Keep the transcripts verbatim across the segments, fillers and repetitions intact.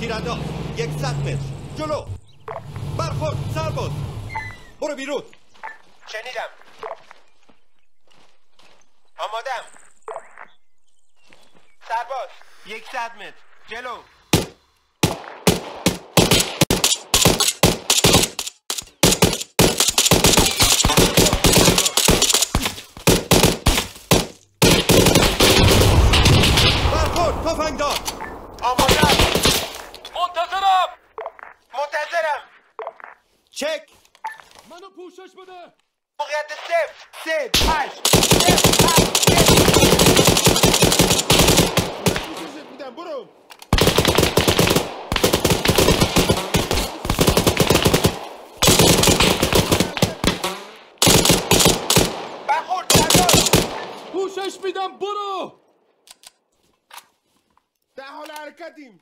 تیرانداز. یکصد متر جلو. برخورد. سرباز برو بیرون. شنیدم. آمادم. سرباز یکصد متر جلو. تفنگ دار. آمادم. منتظرم. منتظرم. چک. منو پوشش بده. موقعیت صفر. سه هشت. صفر هشت. پوششت میدم برو. برخورد بردار. پوشش میدم برو. در حال حرکتیم.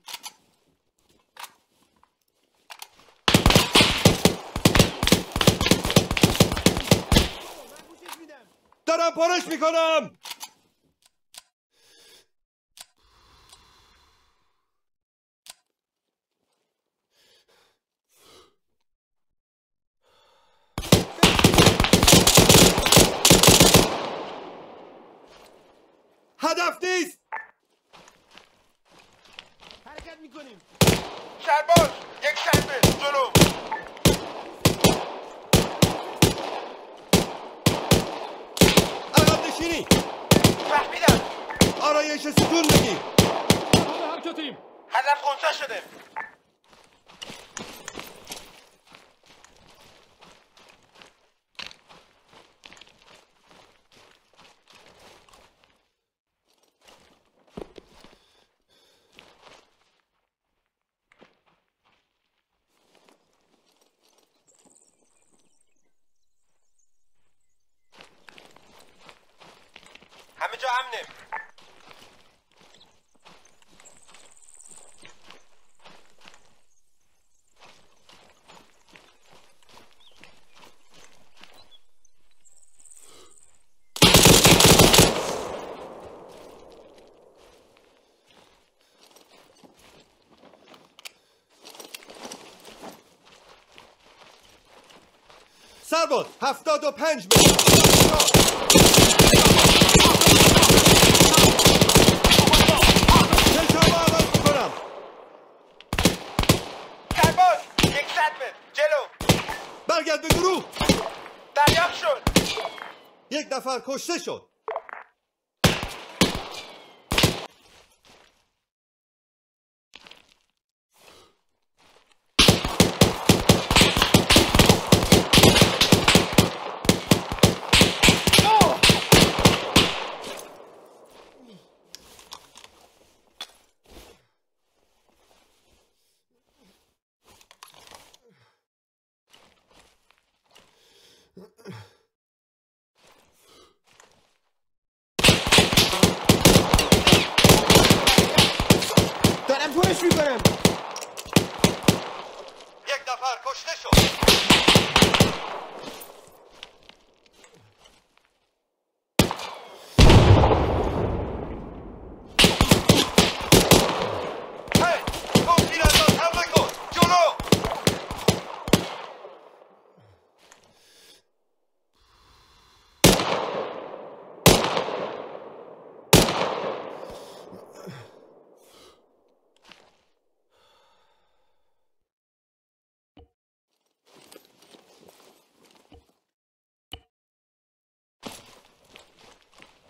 دارم پارش میکنم. هدف نیست. حرکت میکنیم. سرباز یک سربه جلو. عقب نشینی. فهمیدم. آرایش ستون بگی. حالا حرکتیم. هدف خونسا شده. سرباز هفتاد و پنج یک نفر کشته شد.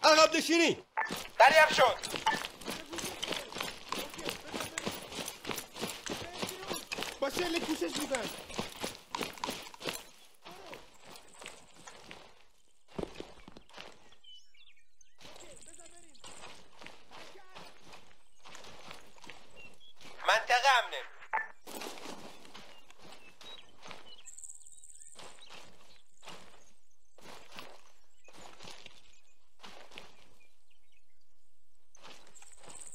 عقب نشینی. دریافت شد. با شلیک کوشش می‌کنم. منطقه امنه.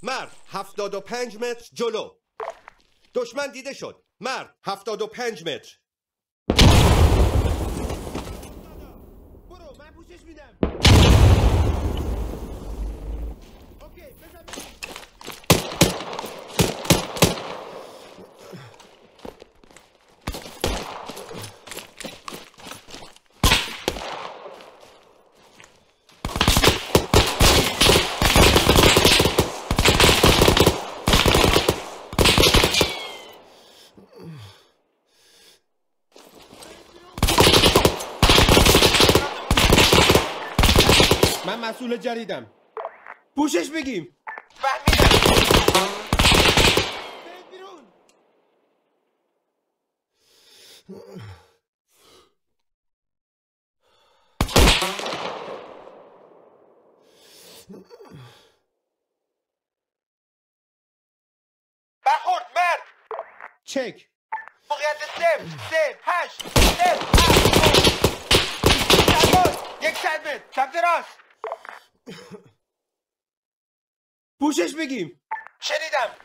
مرد هفتاد و پنج متر جلو. دشمن دیده شد. مرد هفتاد و پنج متر. برو من پوشش میدم. اوکی بزن. حمله جریدم. پوشش بگیم. بیرون. برخورد مرد. چک. موقعیت صفر صفر هشت صفر هشت. یک صد متر سمت راست. پوشش بگیم. شنیدم.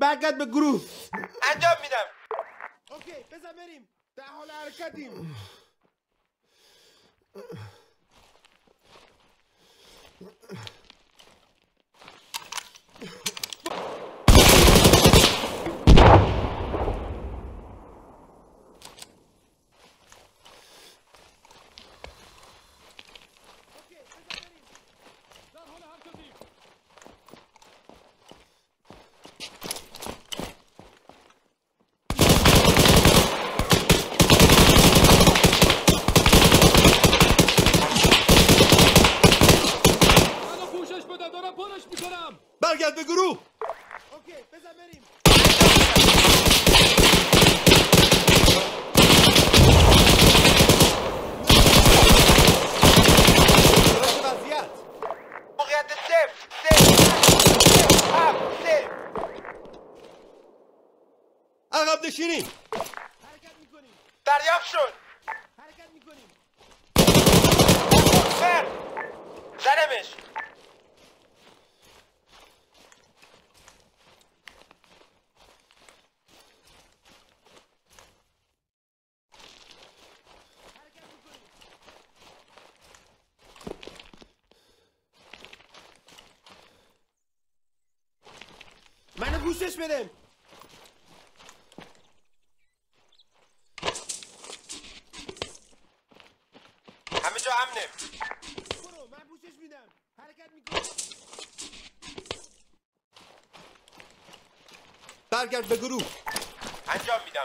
برگرد به گروه. انجام میدم. اوکی بذار بریم. در حال حرکتیم. پوشش بده. همه جا امنه. برو من پوشش میدم. حرکت میکنم. برگرد به گروه. انجام میدم.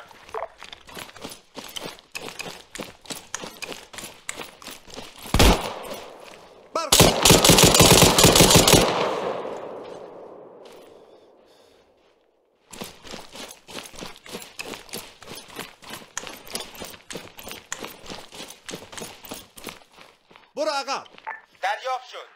دریافت شد.